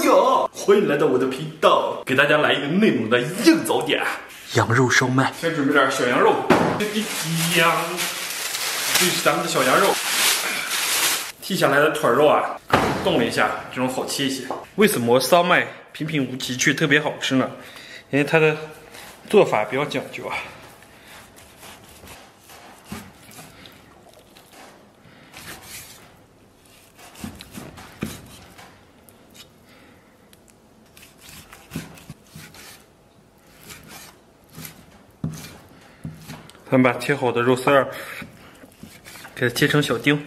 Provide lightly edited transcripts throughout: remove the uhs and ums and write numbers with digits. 呀！欢迎来到我的频道，给大家来一个内蒙的硬早点——羊肉烧麦。先准备点小羊肉，这是咱们的小羊肉，剔下来的腿肉啊，冻了一下，这种好切一些。为什么烧麦平平无奇却特别好吃呢？因为它的做法比较讲究啊。 咱们把切好的肉丝儿给它切成小丁，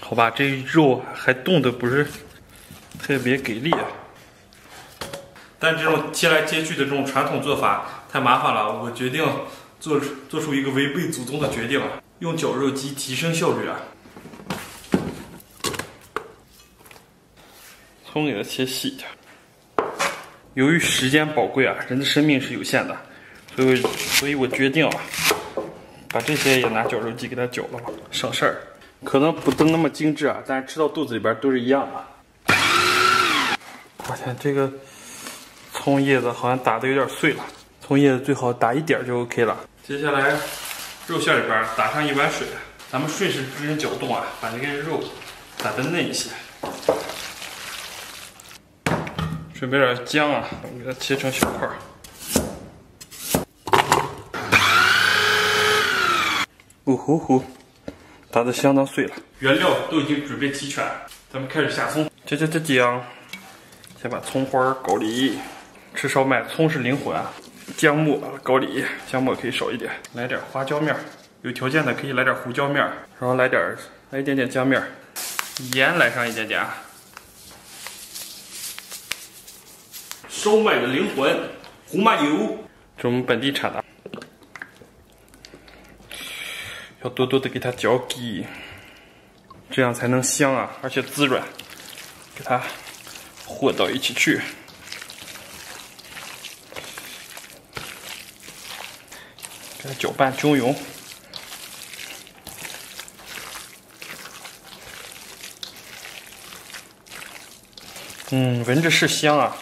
好吧，这肉还冻得不是特别给力啊。但这种切来切去的这种传统做法太麻烦了，我决定做出一个违背祖宗的决定啊，用绞肉机提升效率啊。葱给它切细一点。由于时间宝贵啊，人的生命是有限的。 所以我决定啊，把这些也拿绞肉机给它绞了吧，省事儿。可能不都那么精致啊，但是吃到肚子里边都是一样的。我天，这个葱叶子好像打的有点碎了，葱叶子最好打一点就 OK 了。接下来，肉馅里边打上一碗水，咱们顺时针搅动啊，把这个肉打得嫩一些。准备点姜啊，我给它切成小块。 呼呼呼，打得相当碎了。原料都已经准备齐全，咱们开始下葱。这姜，先把葱花、高丽。吃烧麦，葱是灵魂啊。姜末、高丽，姜末可以少一点，来点花椒面，有条件的可以来点胡椒面，然后来一点点姜面，盐来上一点点。烧麦的灵魂，胡麻油，这我们本地产的。 要多多的给它搅底，这样才能香啊，而且滋润。给它和到一起去。给它搅拌均匀。嗯，闻着是香啊。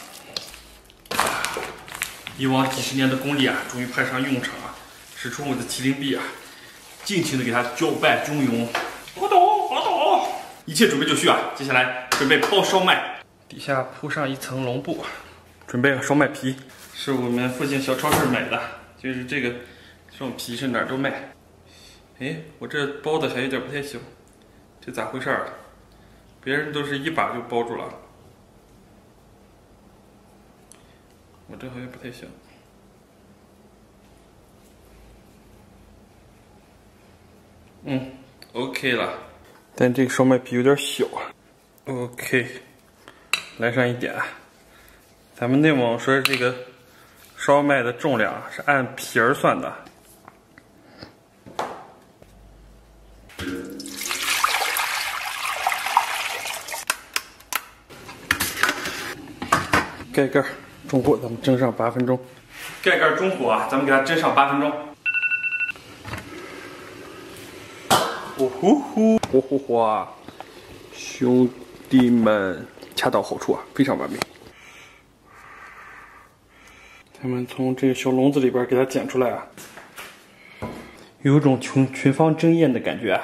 以往几十年的功力啊，终于派上用场啊！使出我的麒麟臂啊！ 尽情的给它搅拌均匀，好抖，一切准备就绪啊！接下来准备包烧麦，底下铺上一层笼布，准备烧麦皮，是我们附近小超市买的，就是这种皮是哪儿都卖。哎，我这包的还有点不太行，这咋回事啊？别人都是一把就包住了，我这好像不太行。 嗯 ，OK 了，但这个烧麦皮有点小啊。OK， 来上一点。咱们内蒙说这个烧麦的重量是按皮儿算的。盖盖中火，咱们蒸上8分钟。盖盖中火啊，咱们给它蒸上8分钟。 火啊！兄弟们，恰到好处啊，非常完美。咱们从这个小笼子里边给它捡出来啊，有种群芳争艳的感觉啊。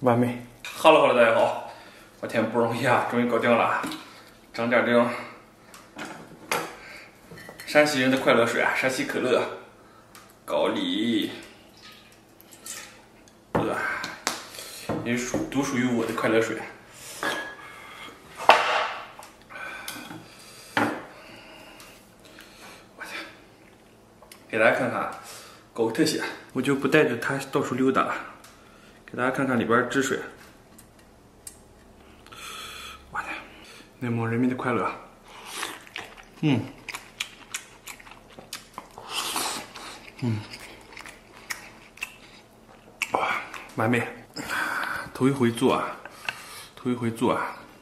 完美。Hello， 大家好，我天，不容易啊，终于搞定了，整点这种。 山西人的快乐水啊，山西可乐，高丽，也独属于我的快乐水。我去，给大家看看狗特写，我就不带着它到处溜达了，给大家看看里边汁水。我去，内蒙人民的快乐。嗯。 嗯，哇，完美！头一回做啊，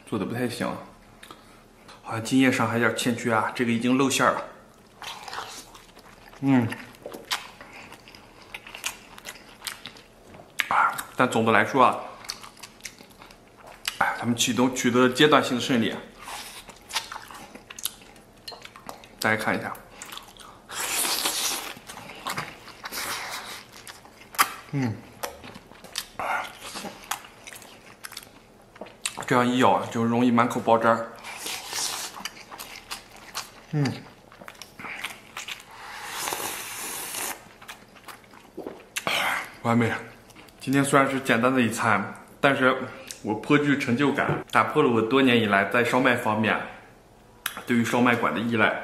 做的不太行，好像津液上还有点欠缺啊，这个已经露馅了。嗯，但总的来说啊，哎，他们取得了阶段性的胜利。大家看一下，这样一咬啊，就容易满口爆汁。完美。今天虽然是简单的一餐，但是我颇具成就感，打破了我多年以来在烧麦方面对于烧麦馆的依赖，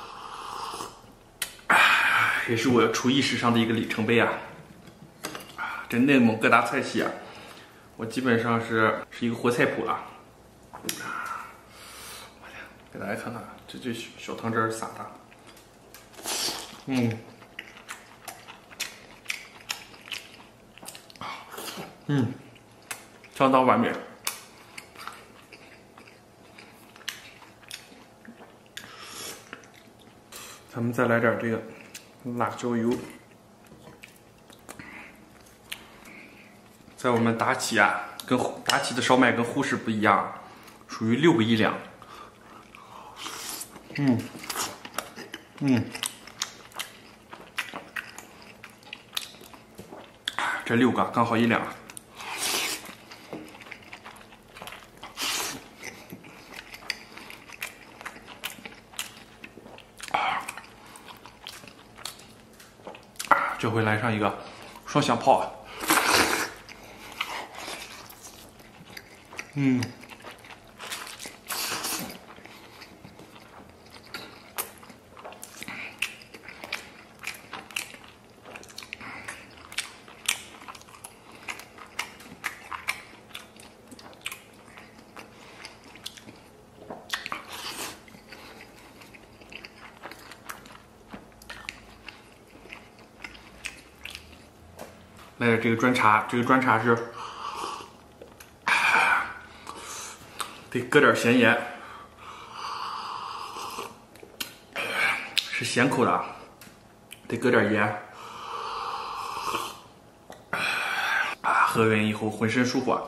也是我厨艺史上的一个里程碑啊！这内蒙各大菜系啊，我基本上是一个活菜谱了。给大家看看，这小汤汁撒的，相当完美。咱们再来点这个辣椒油，在我们达起啊，跟达起的烧麦跟呼市不一样，属于六不一两。这六个刚好一两。这回来上一个双响炮。来点这个砖茶，这个砖茶是得搁点咸盐，是咸口的，得搁点盐。喝完以后浑身舒服。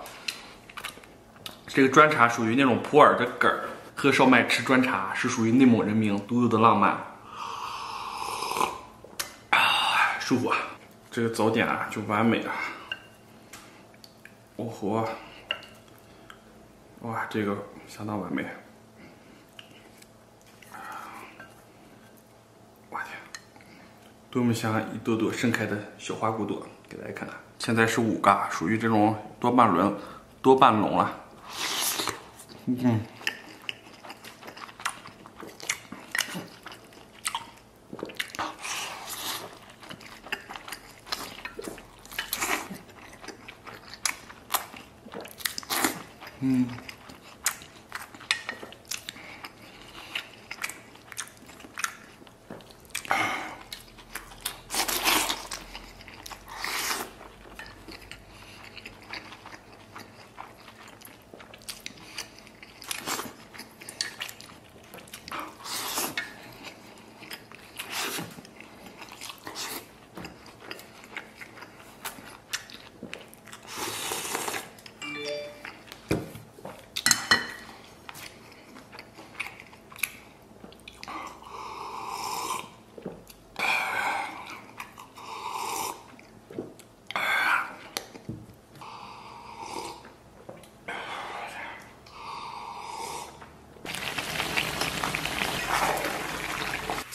这个砖茶属于那种普洱的梗儿，喝烧麦吃砖茶是属于内蒙人民独有的浪漫，舒服。这个早点啊，就完美了。哦吼！哇，这个相当完美。我天，多么像一朵朵盛开的小花骨朵！给大家看看，现在是五个，属于这种多半笼了。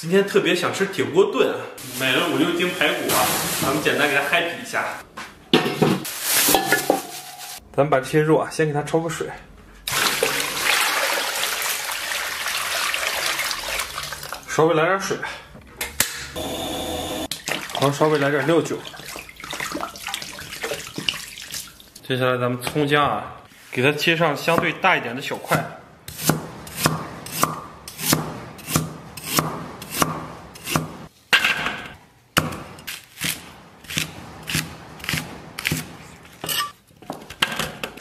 今天特别想吃铁锅炖，买了5-6斤排骨啊，咱们简单给它happy一下。咱们把这些肉啊，先给它焯个水。稍微来点水，然后稍微来点料酒。接下来咱们葱姜啊，给它切上相对大一点的小块。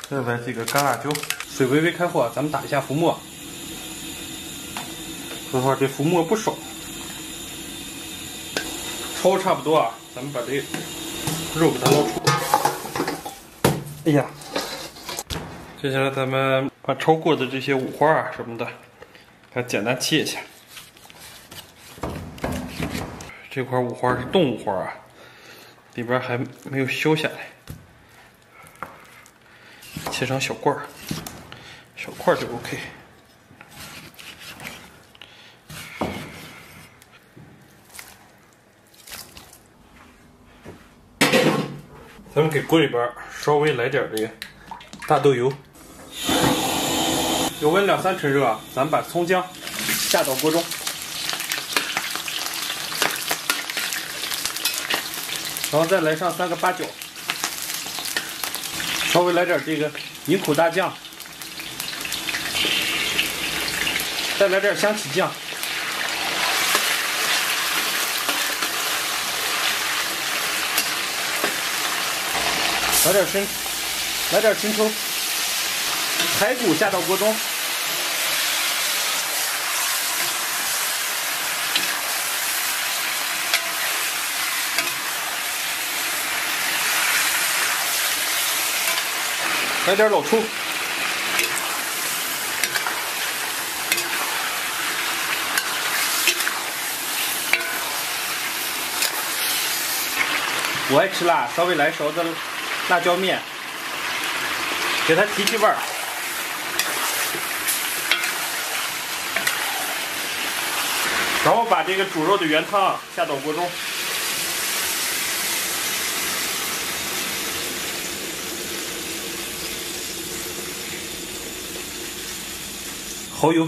再来这个干辣椒，水微微开后啊，咱们打一下浮沫。说实话，这浮沫不少，焯差不多啊，咱们把这肉给它捞出。哎呀，接下来咱们把抽过的这些五花啊什么的，来简单切一下。这块五花是冻五花啊，里边还没有削下来，切成小块儿，小块就 OK。 咱们给锅里边稍微来点这个大豆油，油温2-3成热啊，咱们把葱姜下到锅中，然后再来上3个八角，稍微来点这个宁苦大酱，再来点香起酱。 来点生抽，排骨下到锅中，来点老抽，我爱吃辣，稍微来勺子。 辣椒面，给它提提味儿。然后把这个煮肉的原汤下到锅中，蚝油，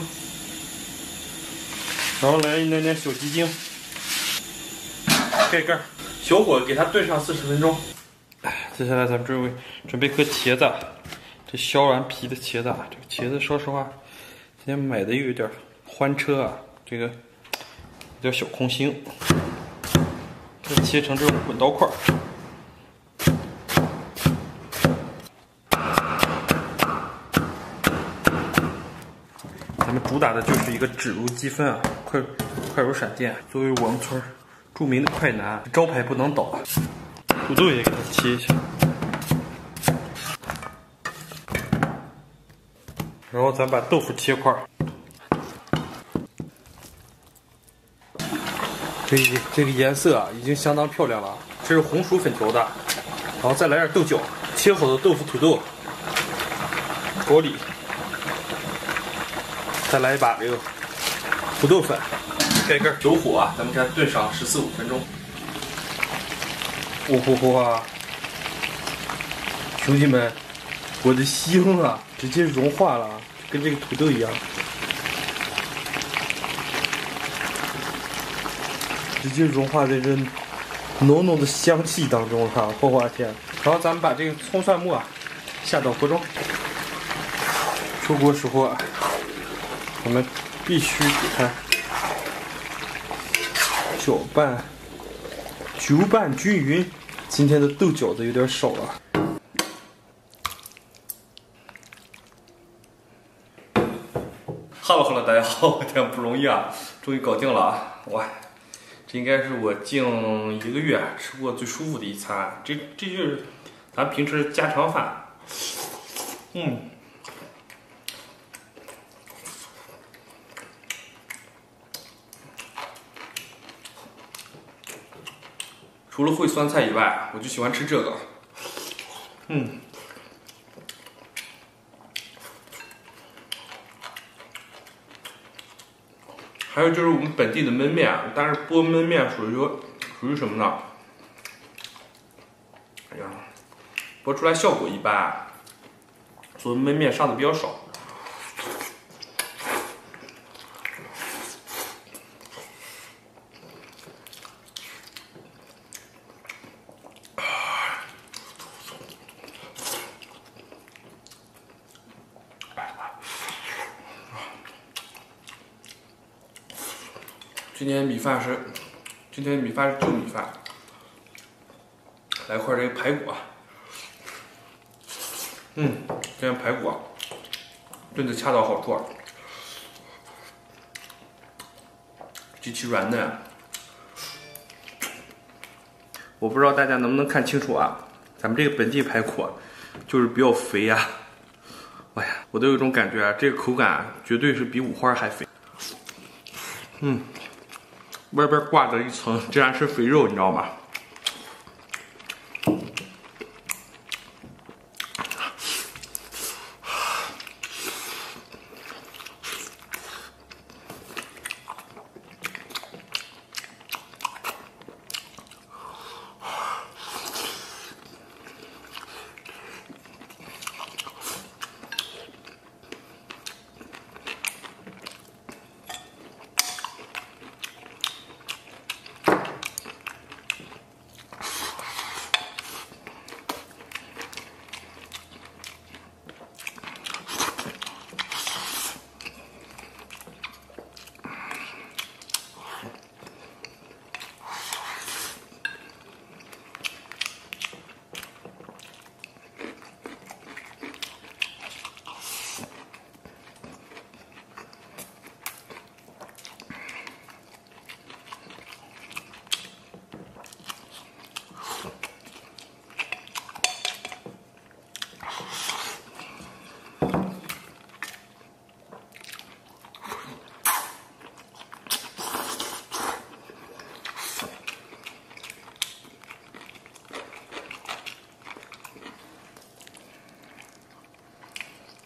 然后来一点点小鸡精，盖盖儿，小火给它炖上40分钟。 接下来咱们准备颗茄子，这削完皮的茄子，这个茄子说实话，今天买的又有点欢车啊，这个有点小空心，再切成这种滚刀块。咱们主打的就是一个只如鸡分啊，快如闪电，作为我们村著名的快男，招牌不能倒。 土豆也给它切一下，然后咱把豆腐切块。这个颜色啊，已经相当漂亮了。这是红薯粉条的，然后再来点豆角，切好的豆腐、土豆、高丽，再来一把这个土豆粉，盖盖小火啊，咱们给它炖上14-15分钟。 呼呼呼啊！兄弟们，我的心啊，直接融化了，跟这个土豆一样，直接融化在这浓浓的香气当中了。我的天！然后咱们把这个葱蒜末啊下到锅中。出锅时候，我们必须给它搅拌，搅拌均匀。 今天的豆角子有点少了，哈喽，大家好，我天，不容易啊，终于搞定了啊！哇，这应该是我近1个月吃过最舒服的一餐，这就是咱平时家常饭。除了烩酸菜以外，我就喜欢吃这个。还有就是我们本地的焖面，但是波焖面属于什么呢？哎呀，播出来效果一般，所以焖面上的比较少。 今天米饭是旧米饭，来块这个排骨啊，今天排骨啊，炖的恰到好处，极其软嫩。我不知道大家能不能看清楚啊，咱们这个本地排骨，就是比较肥呀、啊。哎呀，我都有一种感觉啊，这个口感绝对是比五花还肥。嗯，外边挂着一层竟然是肥肉，你知道吗？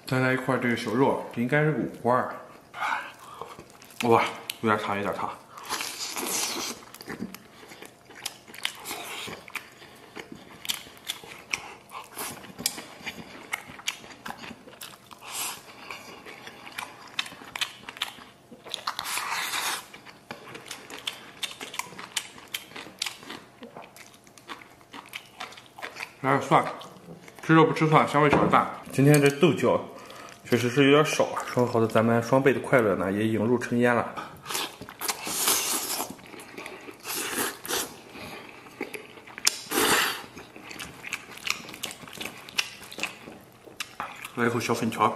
再来一块这个小肉，应该是五花儿。哇，有点烫，有点烫。 来点蒜，吃肉不吃蒜，香味小淡。今天这豆角确实是有点少啊，说好的咱们双倍的快乐呢，也引入尘烟了。来一口小粉条。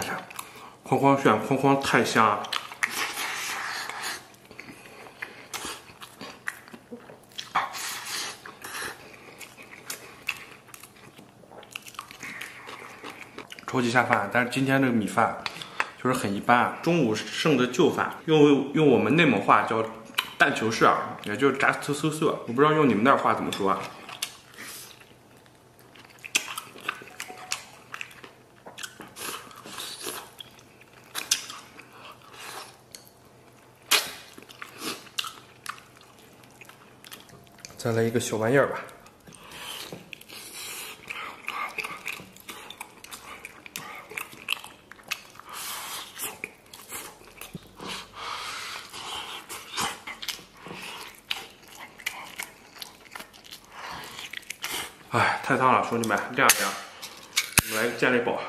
哇！我天，哐哐炫，哐哐太香了！ 超级下饭，但是今天这个米饭就是很一般。中午剩的旧饭，用我们内蒙话叫“蛋球式”，也就是炸嗖嗖嗖。我不知道用你们那儿话怎么说啊？再来一个小玩意儿吧。 哎，太烫了，兄弟们，晾一晾。我们来个健力宝。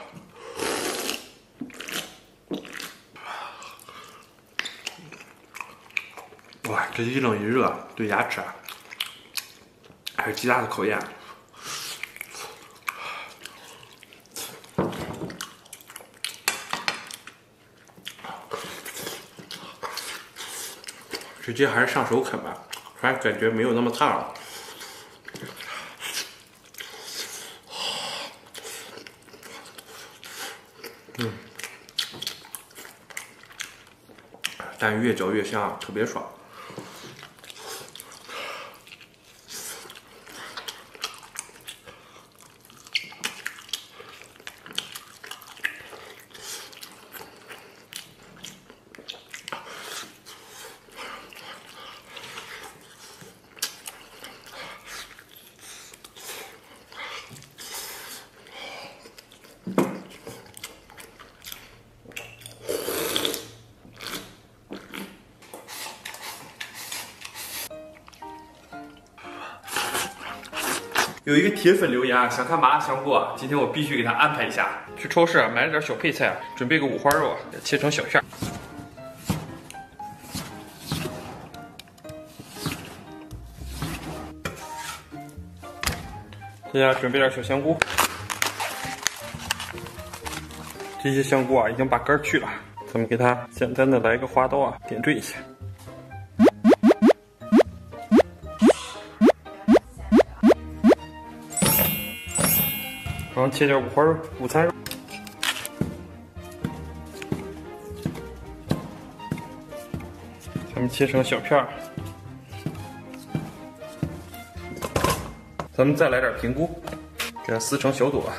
哇，这一冷一热，对牙齿还是极大的考验。 直接还是上手啃吧，反正感觉没有那么烫了。 嗯，但越嚼越香，特别爽。有一个铁粉留言啊，想看麻辣香锅，今天我必须给他安排一下。去超市买了点小配菜，准备个五花肉，切成小片。 大家准备点小香菇，这些香菇啊已经把根去了，咱们给它简单的来个花刀啊点缀一下。然后切点五花肉、午餐肉。咱们切成小片儿。 咱们再来点平菇，给它撕成小朵，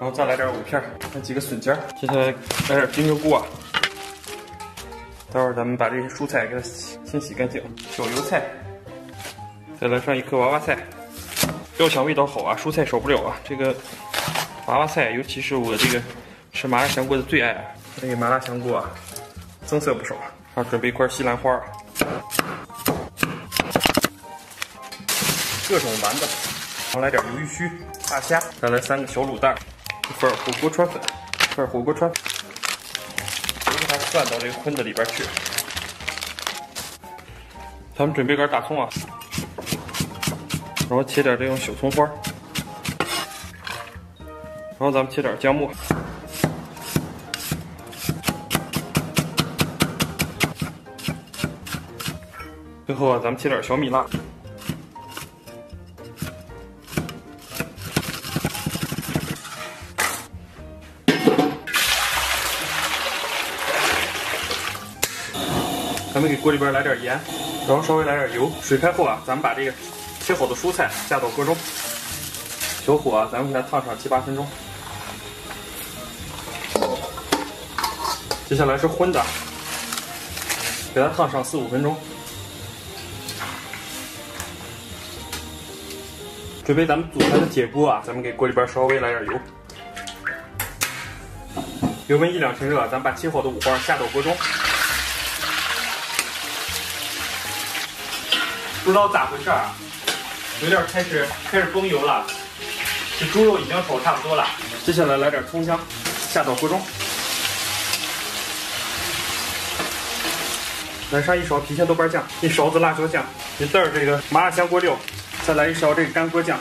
然后再来点藕片，来几个笋尖。接下来来点冰蘑菇啊，待会儿咱们把这些蔬菜给它先洗干净。小油菜，再来上一颗娃娃菜。要想味道好啊，蔬菜少不了啊。这个娃娃菜，尤其是我这个吃麻辣香锅的最爱啊，这个麻辣香锅啊，增色不少。啊，准备一块西兰花。 各种丸子，然后来点鱿鱼须、大虾，再来三个小卤蛋，一块火锅川粉，一块火锅川粉，都给它涮到这个荤的里边去。咱们准备点大葱啊，然后切点这种小葱花，然后咱们切点姜末，最后啊，咱们切点小米辣。 咱们给锅里边来点盐，然后稍微来点油。水开后啊，咱们把这个切好的蔬菜下到锅中，小火啊，咱们给它烫上7-8分钟。接下来是荤的，给它烫上4-5分钟。准备咱们祖传的铁锅啊，咱们给锅里边稍微来点油。油温1-2成热，咱们把切好的五花下到锅中。 不知道咋回事啊，有点开始崩油了。这猪肉已经炒差不多了，接下来来点葱姜，下到锅中，来上1勺郫县豆瓣酱，1勺子辣椒酱，1袋这个麻辣香锅料，再来1勺这个干锅酱。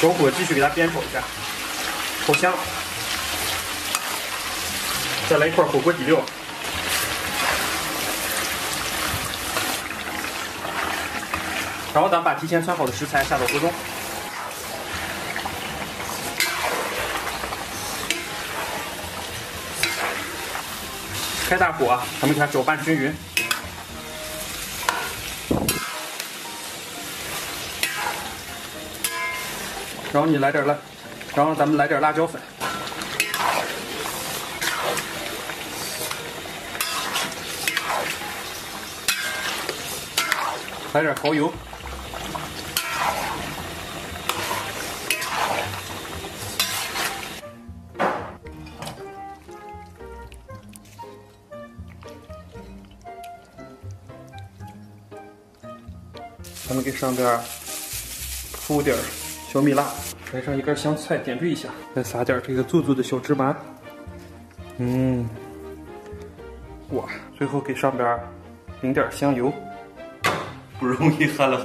小火继续给它煸炒一下，炒香了。再来1块火锅底料。 然后咱们把提前涮好的食材下到锅中，开大火，咱们给它搅拌均匀。然后咱们来点辣椒粉，来点蚝油。 咱们给上边铺点小米辣，来上一根香菜点缀一下，再撒点这个做做的小芝麻。哇！最后给上边淋点香油，不容易，哈了。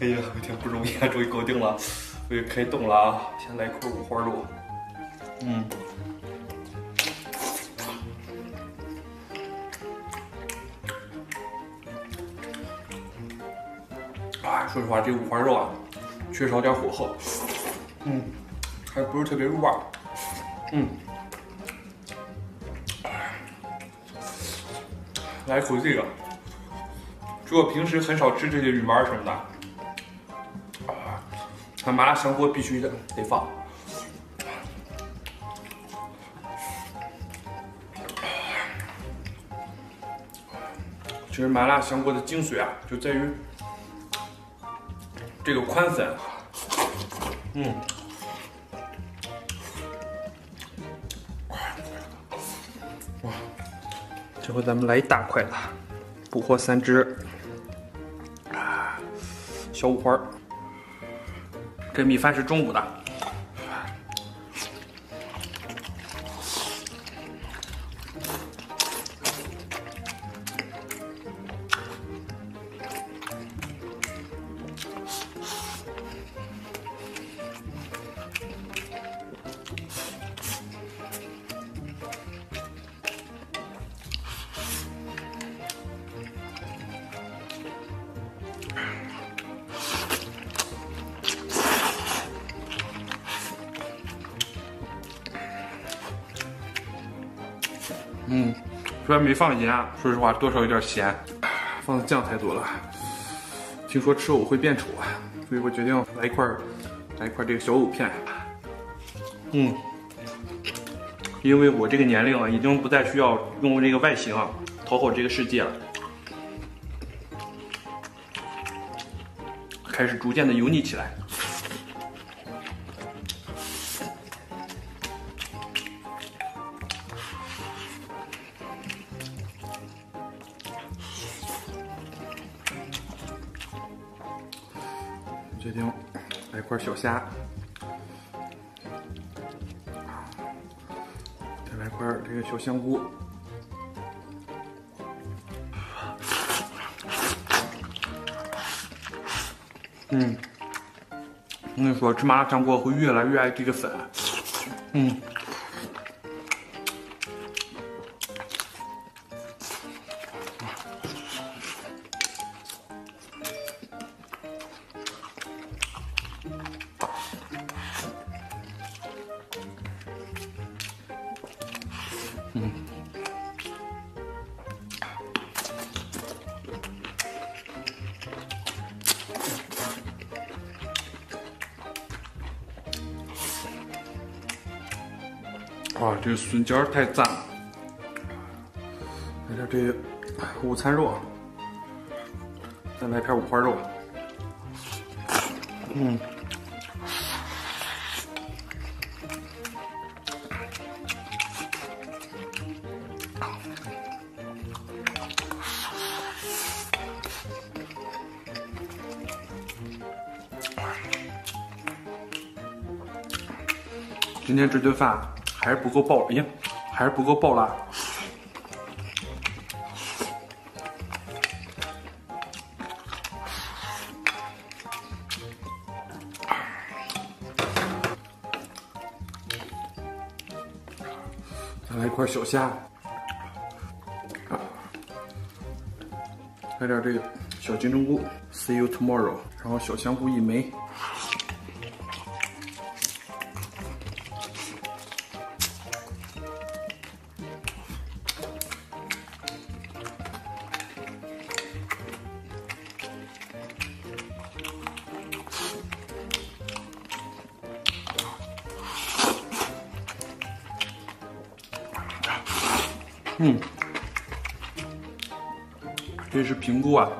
哎呀，我天，不容易，终于搞定了，我也开动了啊！先来一块五花肉，说实话，这五花肉啊，缺少点火候，还不是特别入味，来一口这个，就我平时很少吃这些鱼丸什么的，麻辣香锅必须的得放，其实麻辣香锅的精髓啊，就在于。 这个宽粉，哇！这回咱们来一大块的，捕获3只小五花。这米饭是中午的。嗯，虽然没放盐，说实话多少有点咸，放的酱太多了。听说吃藕会变丑，所以我决定来一块这个小藕片。嗯，因为我这个年龄啊，已经不再需要用这个外形啊讨好这个世界了，开始逐渐的油腻起来。 决定来一块小虾，再来块这个小香菇。嗯，我跟你说，吃麻辣香锅会越来越爱这个粉。嗯。 嗯，哇，这个笋尖太赞了！来点这午餐肉，再来片五花肉。嗯。 今天这顿饭还是不够爆，哎呀，还是不够爆辣。再来一块小虾，来点这个小金针菇 ，See you tomorrow， 然后小香菇一枚。 嗯，这是平菇啊，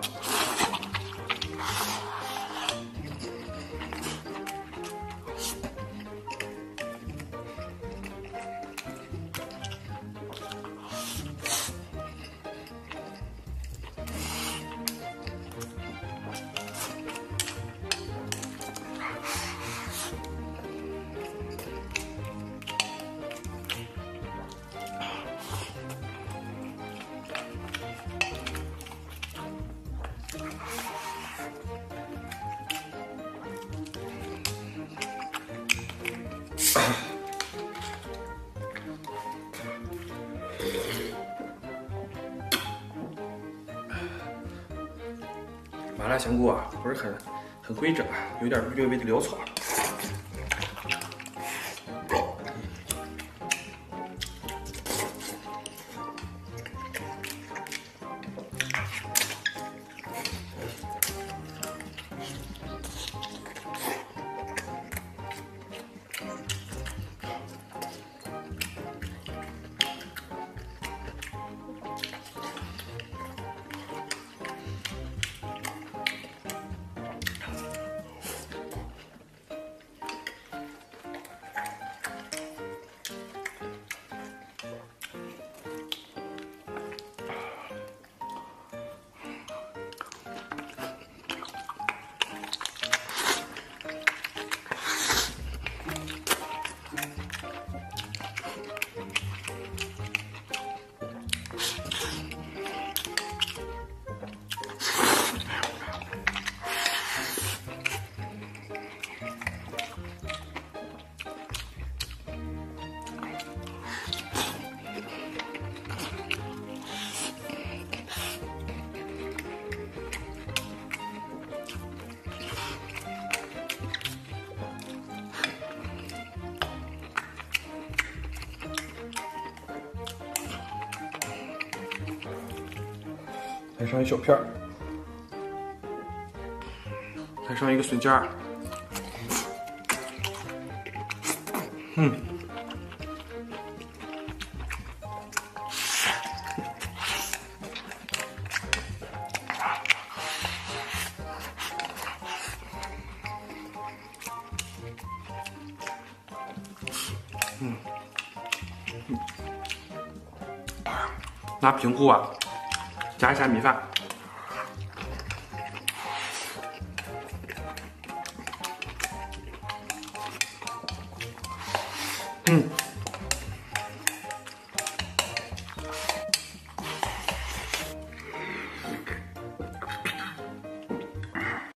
麻辣香锅啊，不是很规整，有点略微的潦草。上一小片儿，来上一个笋尖儿。嗯，拿平菇啊，夹一下米饭。嗯。